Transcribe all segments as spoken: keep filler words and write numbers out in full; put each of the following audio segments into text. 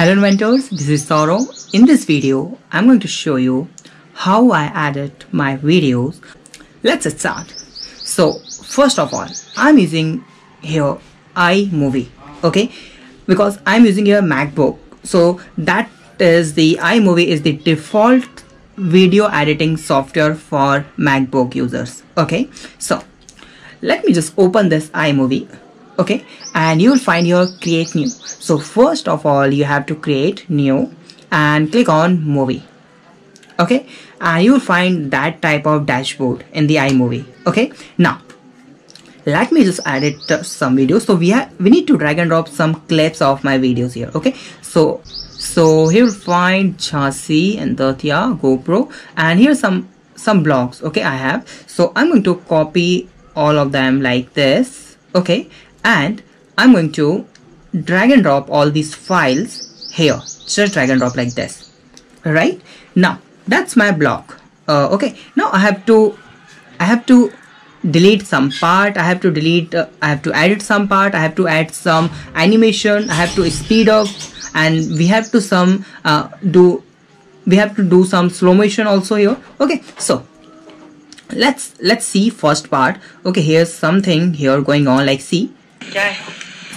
Hello inventors, this is Sourabh. In this video, I'm going to show you how I edit my videos. Let's start. So first of all, I'm using here iMovie, okay, because I'm using here MacBook. So that is the iMovie is the default video editing software for MacBook users. Okay, so let me just open this iMovie. Okay, and you will find your create new. So first of all, you have to create new and click on movie. Okay, and you will find that type of dashboard in the iMovie. Okay, now let me just edit uh, some videos. So we have we need to drag and drop some clips of my videos here. Okay, so so here you'll find Jhansi and Dathia, GoPro, and here some some blogs. Okay, I have. So I'm going to copy all of them like this. Okay. And I'm going to drag and drop all these files here, just drag and drop like this. Right now, that's my block. Uh, okay, now I have to, I have to delete some part. I have to delete. Uh, I have to edit some part. I have to add some animation. I have to speed up, and we have to some uh, do. We have to do some slow motion also here. Okay, so. Let's let's see first part. Okay, here's something here going on. Like see.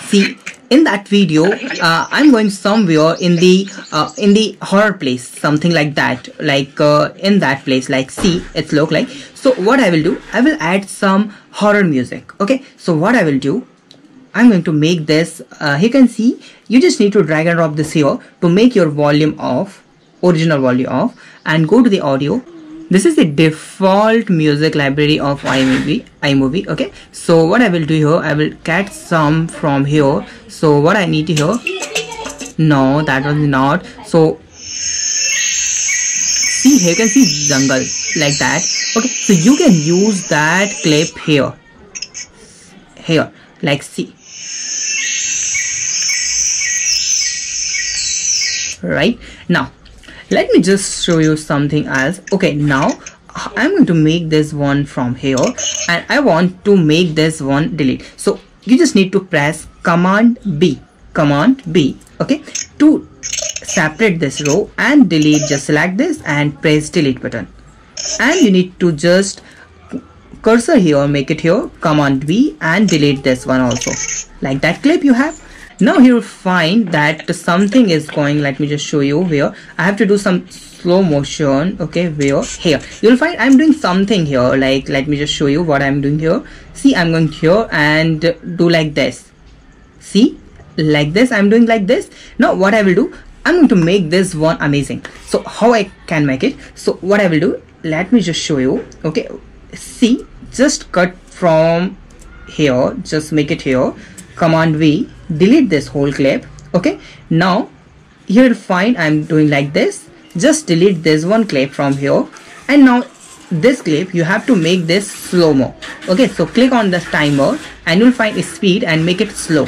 See, in that video, uh, I'm going somewhere in the uh, in the horror place, something like that, like uh, in that place, like see, it's look like. So what I will do, I will add some horror music. Okay, so what I will do, I'm going to make this. Uh, you can see, you just need to drag and drop this here to make your volume off, original volume off, and go to the audio. This is the default music library of iMovie, iMovie, okay. So what I will do here, I will cut some from here. So what I need here, no, that was not. So see, here you can see jungle like that. Okay, so you can use that clip here, here, like see. Right now. Let me just show you something else. Okay, now I'm going to make this one from here, and I want to make this one delete. So you just need to press Command B, Command B, okay, to separate this row and delete. Just select this and press delete button, and you need to just cursor here, make it here, Command B, and delete this one also, like that clip you have. Now you will find that something is going. Let me just show you here. I have to do some slow motion. Okay, where here you'll find I'm doing something here. Like let me just show you what I'm doing here. See, I'm going here and do like this. See, like this. I'm doing like this. Now what I will do, I'm going to make this one amazing. So how I can make it? So what I will do? Let me just show you. Okay, see, just cut from here. Just make it here. Command V, delete this whole clip. Okay, now you'll find I'm doing like this. Just delete this one clip from here, and now this clip you have to make this slow-mo. Okay, so click on the timer and you'll find speed and make it slow.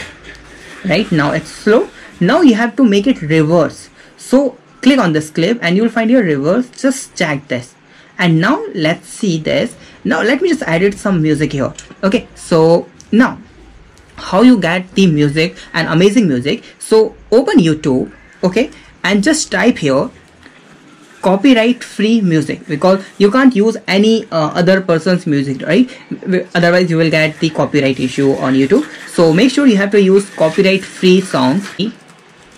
Right now it's slow. Now you have to make it reverse. So click on this clip and you'll find your reverse. Just check this, and now let's see this. Now let me just edit some music here. Okay, so now how you get the music and amazing music. So open YouTube, okay, and just type here copyright free music, because you can't use any uh, other person's music, right? Otherwise you will get the copyright issue on YouTube. So make sure you have to use copyright free songs,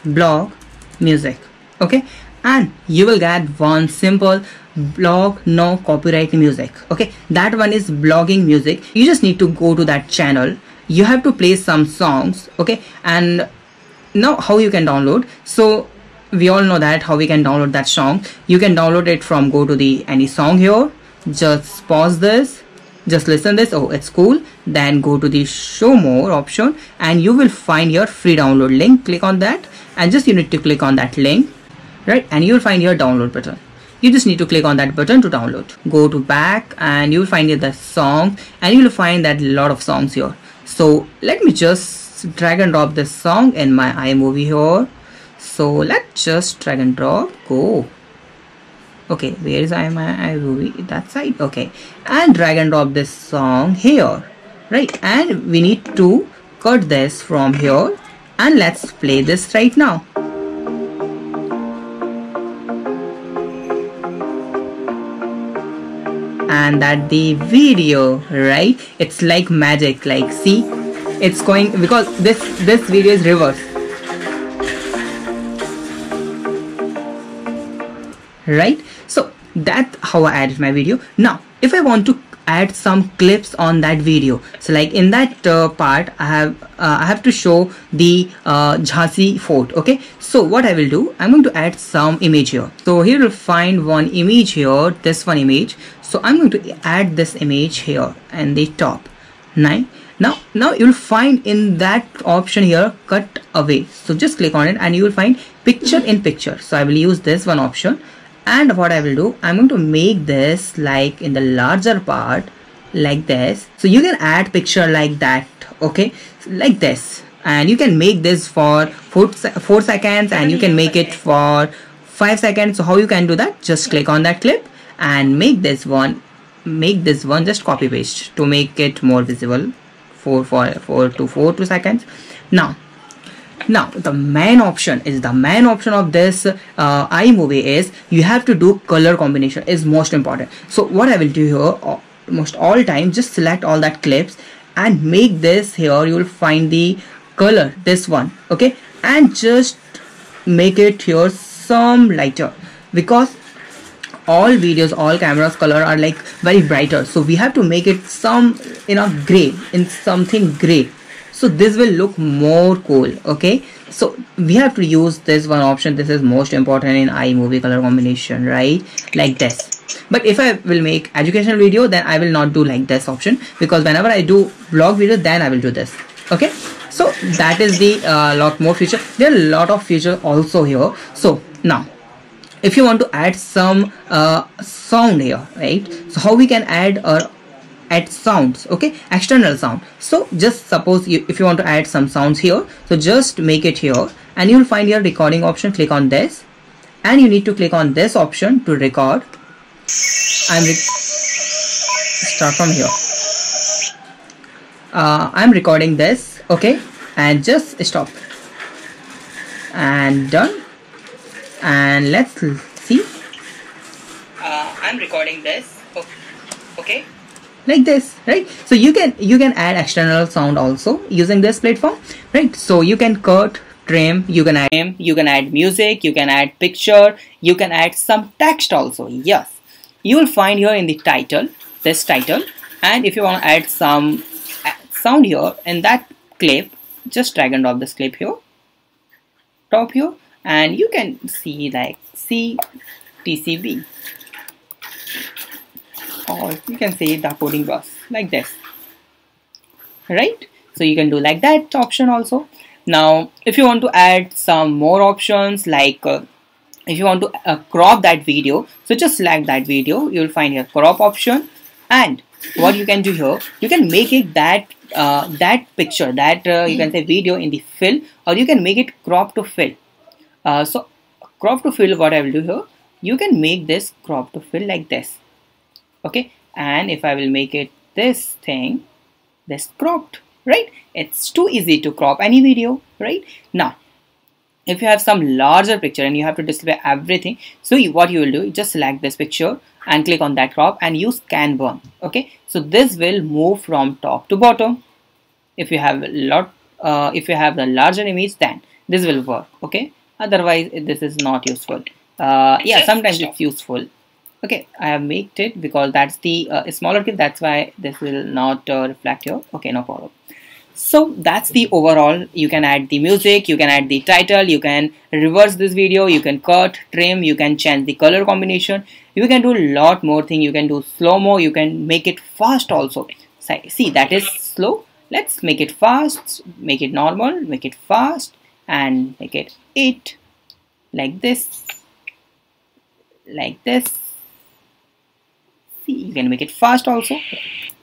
blog music, okay, and you will get one simple blog no copyright music. Okay, that one is blogging music. You just need to go to that channel. You have to play some songs, okay, and now how you can download. So we all know that how we can download that song. You can download it from go to the any song here. Just pause this, just listen this. Oh, it's cool. Then go to the show more option and you will find your free download link. Click on that and just you need to click on that link, right, and you will find your download button. You just need to click on that button to download. Go to back and you will find the song, and you will find that lot of songs here. So let me just drag and drop this song in my iMovie here. So let's just drag and drop, go. Okay, where is I my iMovie? That side, okay. And drag and drop this song here, right? And we need to cut this from here, and let's play this right now. and that the video, right? It's like magic. Like, see, it's going, because this this video is reverse, right? So that's how I added my video. Now if I want to add some clips on that video, so like in that uh, part I have uh, I have to show the uh, Jhansi fort. Okay, so what I will do, I'm going to add some image here. So here you'll find one image here, this one image. So I'm going to add this image here and the top nine. Now now you'll find in that option here, cut away. So just click on it and you will find picture in picture. So I will use this one option. And what I will do, I'm going to make this like in the larger part, like this. So you can add picture like that, okay, like this. And you can make this for four, four seconds, and you can make it for five seconds. So how you can do that? Just click on that clip and make this one, make this one, just copy paste to make it more visible. Four, four, four to four two seconds. Now. Now the main option is the main option of this uh, iMovie is you have to do color combination is most important. So what I will do here, almost all time, just select all that clips and make this here. You will find the color, this one, okay, and just make it here some lighter, because all videos, all cameras color are like very brighter. So we have to make it some, you know, gray, in something gray. So this will look more cool, okay? So we have to use this one option. This is most important in iMovie color combination, right? Like this. But if I will make educational video, then I will not do like this option, because whenever I do vlog video, then I will do this, okay? So that is the uh, lot more feature. There are a lot of features also here. So now, if you want to add some uh, sound here, right? So how we can add our add sounds, okay, external sound. So just suppose you, if you want to add some sounds here, so just make it here and you will find your recording option. Click on this and you need to click on this option to record. I'm re start from here. uh, I'm recording this, okay, and just stop and done. And let's see, uh, I'm recording this, okay, like this, right? So you can you can add external sound also using this platform, right? So you can cut, trim, you can add you can add music, you can add picture, you can add some text also. Yes, you will find here in the title, this title, and if you want to add some sound here in that clip, just drag and drop this clip here, top here, and you can see like see T C B. Or you can say The Coding Bus, like this, right? So you can do like that option also. Now if you want to add some more options, like uh, if you want to uh, crop that video, so just select that video, you will find your crop option. And what you can do here, you can make it that uh, that picture, that uh, you can say video in the fill, or you can make it crop to fill. Uh, so crop to fill, what I will do here, you can make this crop to fill like this. Okay, and if I will make it this thing, this cropped, right? It's too easy to crop any video, right? Now, if you have some larger picture and you have to display everything, so you, what you will do, you just select this picture and click on that crop and use Canvas, okay? So this will move from top to bottom. If you have a lot, uh, if you have the larger image, then this will work, okay? Otherwise, this is not useful. Uh, yeah, sometimes it's useful. Okay, I have made it because that's the uh, smaller clip, that's why this will not uh, reflect here. Okay, no problem. So that's the overall. You can add the music, you can add the title, you can reverse this video, you can cut, trim, you can change the color combination, you can do a lot more thing. You can do slow-mo, you can make it fast also. See, that is slow. Let's make it fast, make it normal, make it fast, and make it eight, like this, like this. You can make it fast also.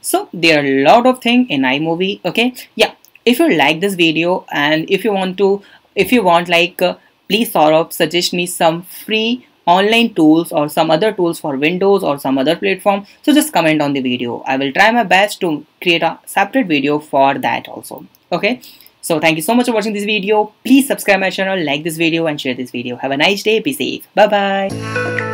So there are a lot of things in iMovie, okay? Yeah, if you like this video and if you want to, if you want like, uh, please Sourabh, suggest me some free online tools or some other tools for Windows or some other platform. So just comment on the video. I will try my best to create a separate video for that also, okay? So thank you so much for watching this video. Please subscribe my channel, like this video and share this video. Have a nice day. Be safe. Bye-bye.